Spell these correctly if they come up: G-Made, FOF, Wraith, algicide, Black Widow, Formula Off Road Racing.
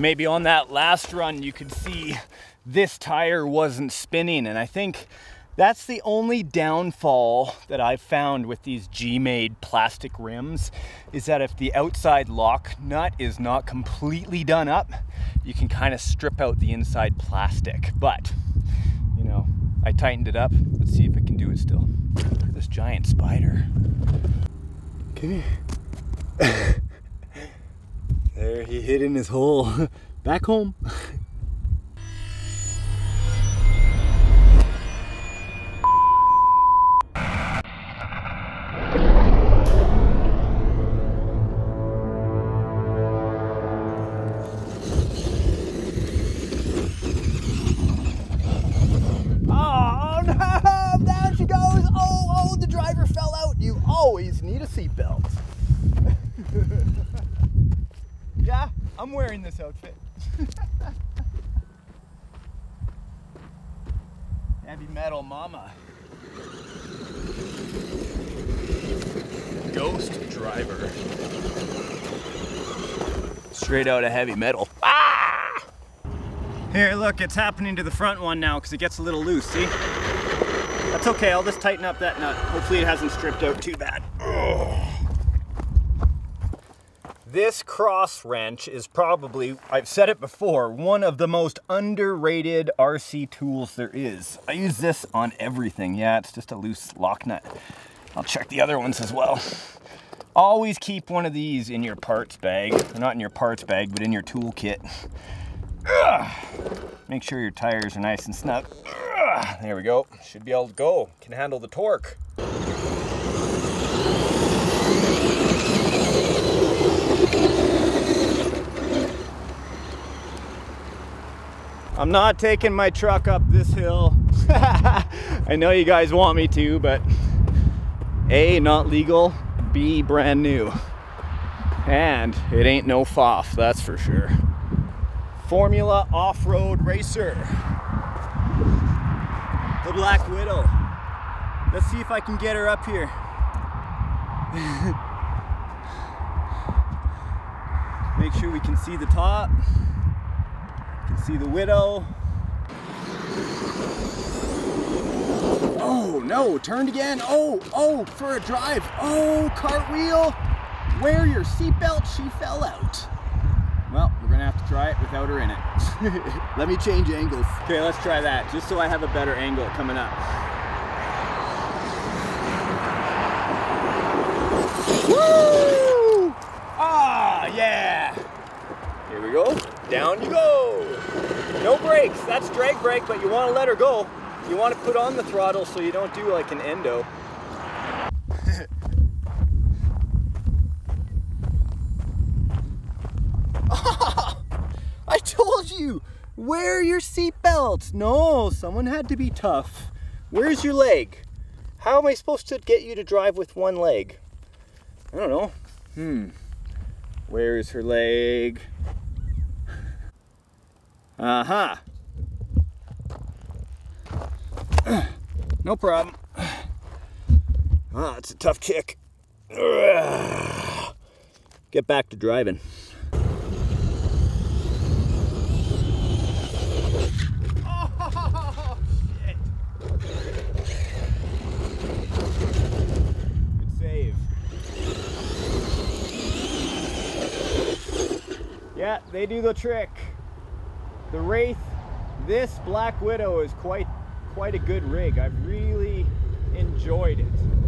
maybe on that last run you could see this tire wasn't spinning. And I think that's the only downfall that I've found with these G-Made plastic rims, is that if the outside lock nut is not completely done up, you can kind of strip out the inside plastic. But, you know, I tightened it up. Let's see if it can do it still. Look at this giant spider. Okay. There he hid in his hole. Back home. I'm wearing this outfit. Heavy metal mama. Ghost driver. Straight out of heavy metal. Ah! Here, look, it's happening to the front one now because it gets a little loose, see? That's okay, I'll just tighten up that nut. Hopefully it hasn't stripped out too bad. Ugh. This cross wrench is probably, I've said it before, one of the most underrated RC tools there is. I use this on everything. Yeah, it's just a loose lock nut. I'll check the other ones as well. Always keep one of these in your parts bag. Or not in your parts bag, but in your tool kit. Make sure your tires are nice and snug. There we go. Should be able to go. Can handle the torque. I'm not taking my truck up this hill. I know you guys want me to, but A, not legal, B, brand new. And it ain't no FOF, that's for sure. Formula off-road racer. The Black Widow. Let's see if I can get her up here. Make sure we can see the top. See the Widow. Oh no, turned again. Oh, for a drive. Oh, cartwheel. Wear your seatbelt, she fell out. Well, we're gonna have to try it without her in it. Let me change angles. Okay, let's try that, just so I have a better angle coming up. Woo! Ah, yeah. Here we go. Down you go. No brakes, that's drag brake, but you want to let her go. You want to put on the throttle so you don't do like an endo. Oh, I told you, wear your seatbelt. No, someone had to be tough. Where's your leg? How am I supposed to get you to drive with one leg? I don't know. Where is her leg? Uh-huh. No problem. Oh, it's a tough kick. Get back to driving. Oh, shit. Good save. Yeah, they do the trick. The Wraith, this Black Widow is quite a good rig. I've really enjoyed it.